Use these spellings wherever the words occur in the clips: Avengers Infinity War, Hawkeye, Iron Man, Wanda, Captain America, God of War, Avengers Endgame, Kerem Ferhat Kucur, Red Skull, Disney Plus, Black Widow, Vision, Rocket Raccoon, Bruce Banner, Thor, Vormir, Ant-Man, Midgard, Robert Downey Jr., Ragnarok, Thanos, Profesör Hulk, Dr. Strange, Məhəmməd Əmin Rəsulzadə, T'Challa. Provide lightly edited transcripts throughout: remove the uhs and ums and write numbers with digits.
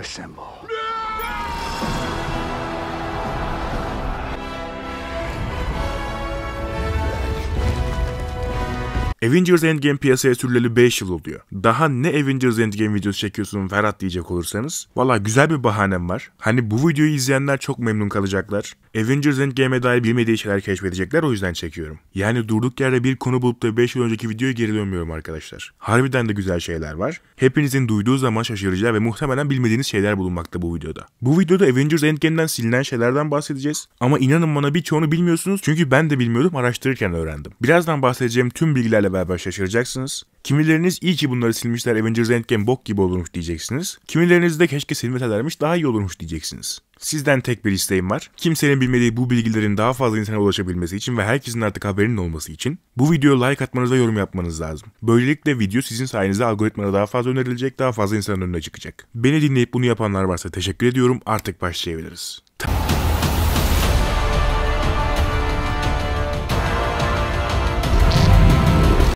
Assemble. Avengers Endgame piyasaya sürüleli 5 yıl oluyor. Daha ne Avengers Endgame videosu çekiyorsun Ferhat diyecek olursanız. Valla güzel bir bahanem var. Hani bu videoyu izleyenler çok memnun kalacaklar. Avengers Endgame'e dair bilmediği şeyler keşfedecekler, o yüzden çekiyorum. Yani durduk yerde bir konu bulup da 5 yıl önceki videoya geri dönmüyorum arkadaşlar. Harbiden de güzel şeyler var. Hepinizin duyduğu zaman şaşıracağı ve muhtemelen bilmediğiniz şeyler bulunmakta bu videoda. Bu videoda Avengers Endgame'den silinen şeylerden bahsedeceğiz. Ama inanın bana birçoğunu bilmiyorsunuz çünkü ben de bilmiyordum, araştırırken öğrendim. Birazdan bahsedeceğim tüm bilgilerle beraber şaşıracaksınız. Kimileriniz iyi ki bunları silmişler, Avengers Endgame bok gibi olurmuş diyeceksiniz. Kimileriniz de keşke silmeselermiş daha iyi olurmuş diyeceksiniz. Sizden tek bir isteğim var. Kimsenin bilmediği bu bilgilerin daha fazla insana ulaşabilmesi için ve herkesin artık haberinin olması için bu videoya like atmanız ve yorum yapmanız lazım. Böylelikle video sizin sayenizde algoritmada daha fazla önerilecek, daha fazla insanın önüne çıkacak. Beni dinleyip bunu yapanlar varsa teşekkür ediyorum. Artık başlayabiliriz.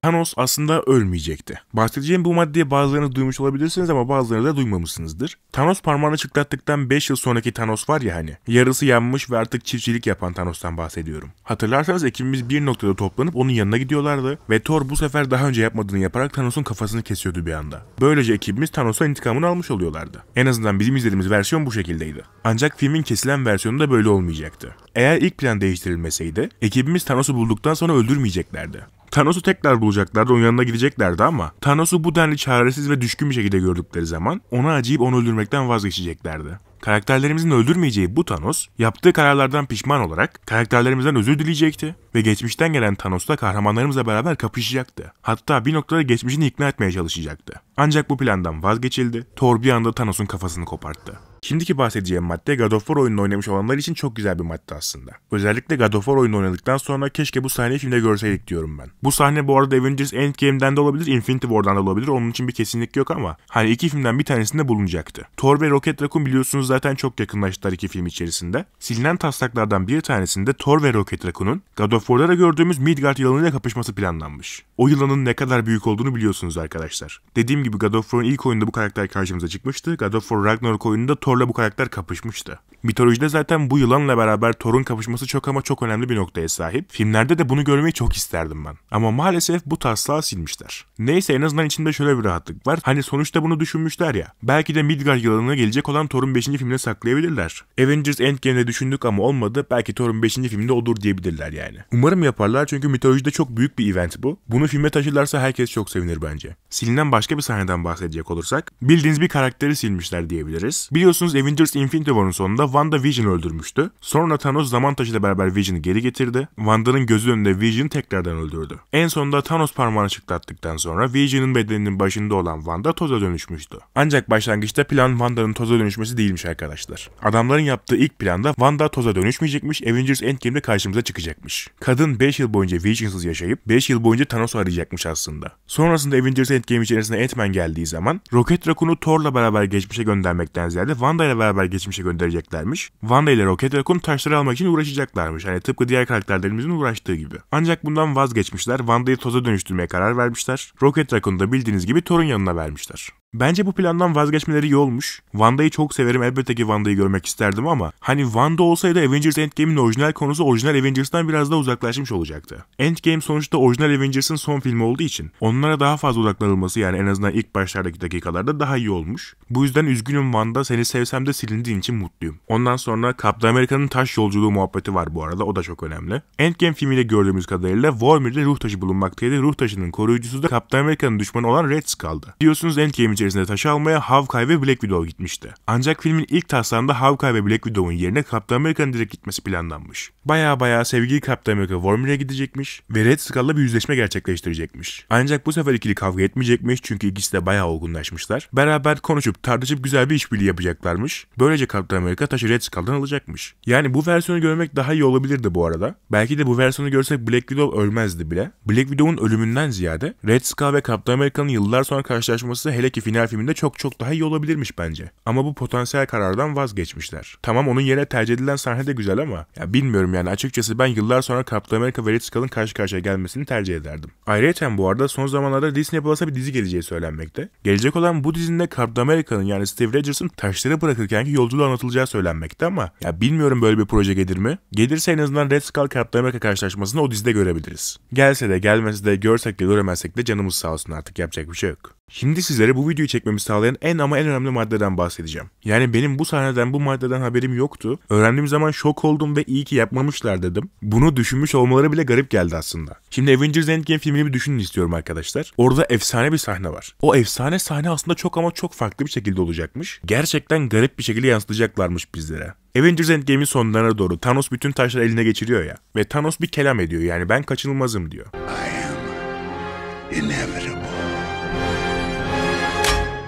Thanos aslında ölmeyecekti. Bahsedeceğim bu maddeye bazılarını duymuş olabilirsiniz ama bazılarını da duymamışsınızdır. Thanos parmağını çıtlattıktan 5 yıl sonraki Thanos var ya hani. Yarısı yanmış ve artık çiftçilik yapan Thanos'tan bahsediyorum. Hatırlarsanız ekibimiz bir noktada toplanıp onun yanına gidiyorlardı ve Thor bu sefer daha önce yapmadığını yaparak Thanos'un kafasını kesiyordu bir anda. Böylece ekibimiz Thanos'a intikamını almış oluyorlardı. En azından bizim izlediğimiz versiyon bu şekildeydi. Ancak filmin kesilen versiyonu da böyle olmayacaktı. Eğer ilk plan değiştirilmeseydi ekibimiz Thanos'u bulduktan sonra öldürmeyeceklerdi. Thanos'u tekrar bulacaklardı, onun yanına gideceklerdi ama Thanos'u bu denli çaresiz ve düşkün bir şekilde gördükleri zaman ona acıyıp onu öldürmekten vazgeçeceklerdi. Karakterlerimizin öldürmeyeceği bu Thanos, yaptığı kararlardan pişman olarak karakterlerimizden özür dileyecekti ve geçmişten gelen Thanos'la kahramanlarımızla beraber kapışacaktı. Hatta bir noktada geçmişini ikna etmeye çalışacaktı. Ancak bu plandan vazgeçildi, Thor bir anda Thanos'un kafasını koparttı. Şimdiki bahsedeceğim madde God of War oyununu oynamış olanlar için çok güzel bir madde aslında. Özellikle God of War oyununu oynadıktan sonra keşke bu sahneyi filmde görseydik diyorum ben. Bu sahne bu arada Avengers Endgame'den de olabilir, Infinity War'dan da olabilir, onun için bir kesinlik yok ama hani iki filmden bir tanesinde bulunacaktı. Thor ve Rocket Raccoon biliyorsunuz zaten çok yakınlaştılar iki film içerisinde. Silinen taslaklardan bir tanesinde Thor ve Rocket Raccoon'un God of War'da da gördüğümüz Midgard yılanıyla kapışması planlanmış. O yılanın ne kadar büyük olduğunu biliyorsunuz arkadaşlar. Dediğim gibi God of War'un ilk oyununda bu karakter karşımıza çıkmıştı. God of War Ragnarok oyununda Thor'la bu karakter kapışmıştı. Mitolojide zaten bu yılanla beraber Thor'un kapışması çok ama çok önemli bir noktaya sahip. Filmlerde de bunu görmeyi çok isterdim ben. Ama maalesef bu taslağı silmişler. Neyse en azından içinde şöyle bir rahatlık var. Hani sonuçta bunu düşünmüşler ya. Belki de Midgard yılanına gelecek olan Thor'un 5. filmine saklayabilirler. Avengers Endgame'de düşündük ama olmadı. Belki Thor'un 5. filminde olur diyebilirler yani. Umarım yaparlar çünkü mitolojide çok büyük bir event bu. Bunu filme taşırlarsa herkes çok sevinir bence. Silinen başka bir sahneden bahsedecek olursak bildiğiniz bir karakteri silmişler diyebiliriz. Biliyorsunuz Avengers Infinity War'un sonunda Wanda Vision'ı öldürmüştü. Sonra Thanos zaman taşıyla beraber Vision'ı geri getirdi. Wanda'nın gözü önünde Vision tekrardan öldürdü. En sonunda Thanos parmağını çıtlattıktan sonra Vision'ın bedeninin başında olan Wanda toza dönüşmüştü. Ancak başlangıçta plan Wanda'nın toza dönüşmesi değilmiş arkadaşlar. Adamların yaptığı ilk planda Wanda toza dönüşmeyecekmiş, Avengers Endgame'de karşımıza çıkacakmış. Kadın 5 yıl boyunca Vision'sız yaşayıp 5 yıl boyunca Thanos'u arayacakmış aslında. Sonrasında Avengers Endgame içerisinde Ant-Man geldiği zaman Rocket Raccoon'u Thor'la beraber geçmişe göndermekten ziyade Wanda'yla beraber geçmişe gönderecekler. Wanda ile Rocket Raccoon taşları almak için uğraşacaklarmış. Hani tıpkı diğer karakterlerimizin uğraştığı gibi. Ancak bundan vazgeçmişler. Wanda'yı toza dönüştürmeye karar vermişler. Rocket Raccoon'u da bildiğiniz gibi Thor'un yanına vermişler. Bence bu plandan vazgeçmeleri iyi olmuş. Wanda'yı çok severim, elbette ki Wanda'yı görmek isterdim ama hani Wanda olsaydı Avengers Endgame'in orijinal konusu orijinal Avengers'tan biraz daha uzaklaşmış olacaktı. Endgame sonuçta orijinal Avengers'ın son filmi olduğu için onlara daha fazla odaklanılması yani en azından ilk başlardaki dakikalarda daha iyi olmuş. Bu yüzden üzgünüm Wanda, seni sevsem de silindiğin için mutluyum. Ondan sonra Captain America'nın taş yolculuğu muhabbeti var bu arada, o da çok önemli. Endgame filmiyle gördüğümüz kadarıyla Vormir'de ruh taşı bulunmaktaydı. Ruh taşının koruyucusu da Captain America'nın düşmanı olan Red Skull'dı. Diyorsunuz Endgame'in içerisinde taşı almaya Hawkeye ve Black Widow gitmişti. Ancak filmin ilk taslağında Hawkeye ve Black Widow'un yerine Captain America'nın direkt gitmesi planlanmış. Baya sevgili Captain America Vormir'e gidecekmiş ve Red Skull'la bir yüzleşme gerçekleştirecekmiş. Ancak bu sefer ikili kavga etmeyecekmiş çünkü ikisi de baya olgunlaşmışlar. Beraber konuşup tartışıp güzel bir işbirliği yapacaklarmış. Böylece Captain America taşı Red Skull'dan alacakmış. Yani bu versiyonu görmek daha iyi olabilirdi bu arada. Belki de bu versiyonu görsek Black Widow ölmezdi bile. Black Widow'un ölümünden ziyade Red Skull ve Captain America'nın yıllar sonra karşılaşması hele ki final filminde çok daha iyi olabilirmiş bence. Ama bu potansiyel karardan vazgeçmişler. Tamam, onun yerine tercih edilen sahne de güzel ama ya bilmiyorum yani, açıkçası ben yıllar sonra Captain America ve Red Skull'ın karşı karşıya gelmesini tercih ederdim. Ayrıca bu arada son zamanlarda Disney Plus'a bir dizi geleceği söylenmekte. Gelecek olan bu dizinde Captain America'nın yani Steve Rogers'ın taşları bırakırkenki yolculuğu anlatılacağı söylenmekte ama ya bilmiyorum böyle bir proje gelir mi? Gelirse en azından Red Skull Captain America karşılaşmasını o dizide görebiliriz. Gelse de gelmese de, görsek de göremezsek de canımız sağ olsun, artık yapacak bir şey yok. Şimdi sizlere bu videoyu çekmemi sağlayan en önemli maddeden bahsedeceğim. Yani benim bu sahneden, bu maddeden haberim yoktu. Öğrendiğim zaman şok oldum ve iyi ki yapmamışlar dedim. Bunu düşünmüş olmaları bile garip geldi aslında. Şimdi Avengers Endgame filmini bir düşünün istiyorum arkadaşlar. Orada efsane bir sahne var. O efsane sahne aslında çok farklı bir şekilde olacakmış. Gerçekten garip bir şekilde yansıtacaklarmış bizlere. Avengers Endgame'in sonlarına doğru Thanos bütün taşları eline geçiriyor ya. Ve Thanos bir kelam ediyor, yani ben kaçınılmazım diyor.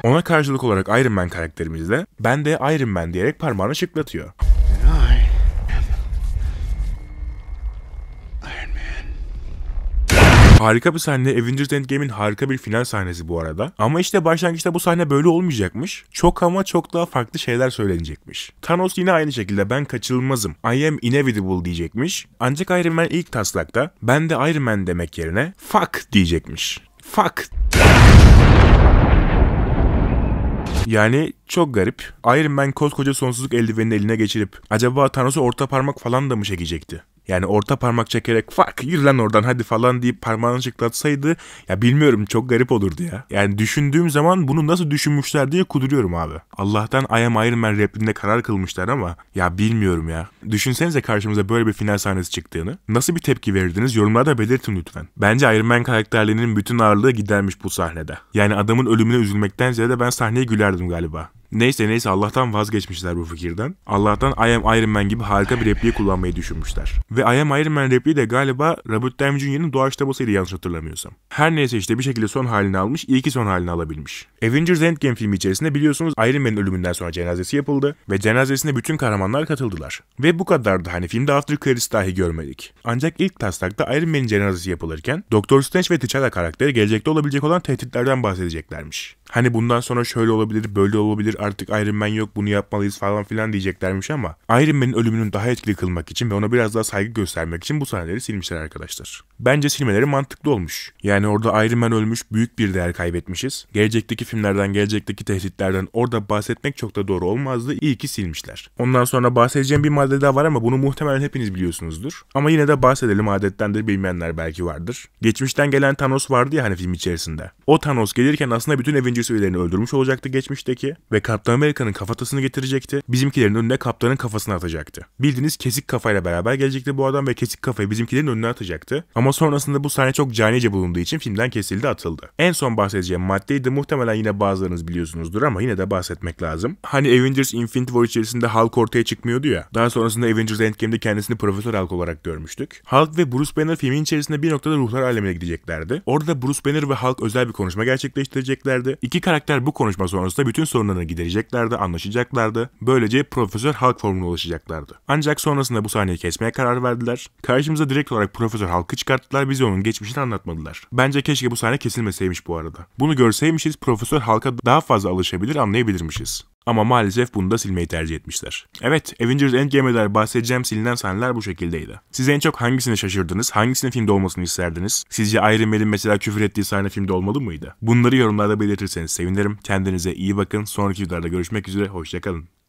Ona karşılık olarak Iron Man karakterimiz de ben de Iron Man diyerek parmağını şıklatıyor. Harika bir sahne, Avengers Endgame'in harika bir final sahnesi bu arada. Ama işte başlangıçta bu sahne böyle olmayacakmış. Çok daha farklı şeyler söylenecekmiş. Thanos yine aynı şekilde ben kaçınılmazım, I am inevitable diyecekmiş. Ancak Iron Man ilk taslakta ben de Iron Man demek yerine fuck diyecekmiş. Fuck. Yani çok garip. Iron Man koskoca sonsuzluk eldivenini eline geçirip acaba Thanos'a orta parmak falan da mı çekecekti? Yani orta parmak çekerek fuck yürü lan oradan hadi falan deyip parmağını şıklatsaydı ya bilmiyorum çok garip olurdu ya. Yani düşündüğüm zaman bunu nasıl düşünmüşler diye kuduruyorum abi. Allah'tan I am Iron Man repliğinde karar kılmışlar ama ya bilmiyorum ya. Düşünsenize karşımıza böyle bir final sahnesi çıktığını. Nasıl bir tepki verirdiniz? Yorumlarda belirtin lütfen. Bence Iron Man karakterlerinin bütün ağırlığı gidermiş bu sahnede. Yani adamın ölümüne üzülmekten ziyade ben sahneye gülerdim galiba. Neyse Allah'tan vazgeçmişler bu fikirden. Allah'tan I am Iron Man gibi harika bir repliği kullanmayı düşünmüşler. Ve I am Iron Man repliği de galiba Robert Downey Jr.'nin doğaçlamasıydı yanlış hatırlamıyorsam. Her neyse işte bir şekilde son halini almış, iyi ki son halini alabilmiş. Avengers Endgame filmi içerisinde biliyorsunuz Iron Man'in ölümünden sonra cenazesi yapıldı ve cenazesine bütün kahramanlar katıldılar. Ve bu kadardı, hani filmde after credits dahi görmedik. Ancak ilk taslakta Iron Man'in cenazesi yapılırken Dr. Strange ve T'Challa karakteri gelecekte olabilecek olan tehditlerden bahsedeceklermiş. Hani bundan sonra şöyle olabilir, böyle olabilir, artık Iron Man yok bunu yapmalıyız falan filan diyeceklermiş ama Iron Man'in ölümünün daha etkili kılmak için ve ona biraz daha saygı göstermek için bu sahneleri silmişler arkadaşlar. Bence silmeleri mantıklı olmuş. Yani orada Iron Man ölmüş, büyük bir değer kaybetmişiz. Gelecekteki filmlerden, gelecekteki tehditlerden orada bahsetmek çok da doğru olmazdı. İyi ki silmişler. Ondan sonra bahsedeceğim bir madde daha var ama bunu muhtemelen hepiniz biliyorsunuzdur. Ama yine de bahsedelim, adettendir, bilmeyenler belki vardır. Geçmişten gelen Thanos vardı ya hani film içerisinde. O Thanos gelirken aslında bütün Avengers üyelerini öldürmüş olacaktı geçmişteki ve Kaptan Amerika'nın kafatasını getirecekti. Bizimkilerin önüne kaptanın kafasını atacaktı. Bildiğiniz kesik kafayla beraber gelecekti bu adam ve kesik kafayı bizimkilerin önüne atacaktı. Ama sonrasında bu sahne çok canice bulunduğu için filmden kesildi, atıldı. En son bahsedeceğim maddeyi de muhtemelen yine bazılarınız biliyorsunuzdur ama yine de bahsetmek lazım. Hani Avengers Infinity War içerisinde Hulk ortaya çıkmıyordu ya. Daha sonrasında Avengers Endgame'de kendisini Profesör Hulk olarak görmüştük. Hulk ve Bruce Banner filmin içerisinde bir noktada ruhlar alemine gideceklerdi. Orada Bruce Banner ve Hulk özel bir konuşma gerçekleştireceklerdi. İki karakter bu konuşma sonrasında bütün sorunlarını gidereceklerdi, anlaşacaklardı. Böylece Profesör Hulk formuna ulaşacaklardı. Ancak sonrasında bu sahneyi kesmeye karar verdiler. Karşımıza direkt olarak Profesör Hulk'ı çıkarttılar, bize onun geçmişini anlatmadılar. Bence keşke bu sahne kesilmeseymiş bu arada. Bunu görseymişiz Profesör Hulk'a daha fazla alışabilir, anlayabilirmişiz. Ama maalesef bunu da silmeyi tercih etmişler. Evet, Avengers Endgame'de bahsedeceğim silinen sahneler bu şekildeydi. Siz en çok hangisine şaşırdınız? Hangisinin filmde olmasını isterdiniz? Sizce Iron Man'in mesela küfür ettiği sahne filmde olmalı mıydı? Bunları yorumlarda belirtirseniz sevinirim. Kendinize iyi bakın. Sonraki videolarda görüşmek üzere. Hoşça kalın.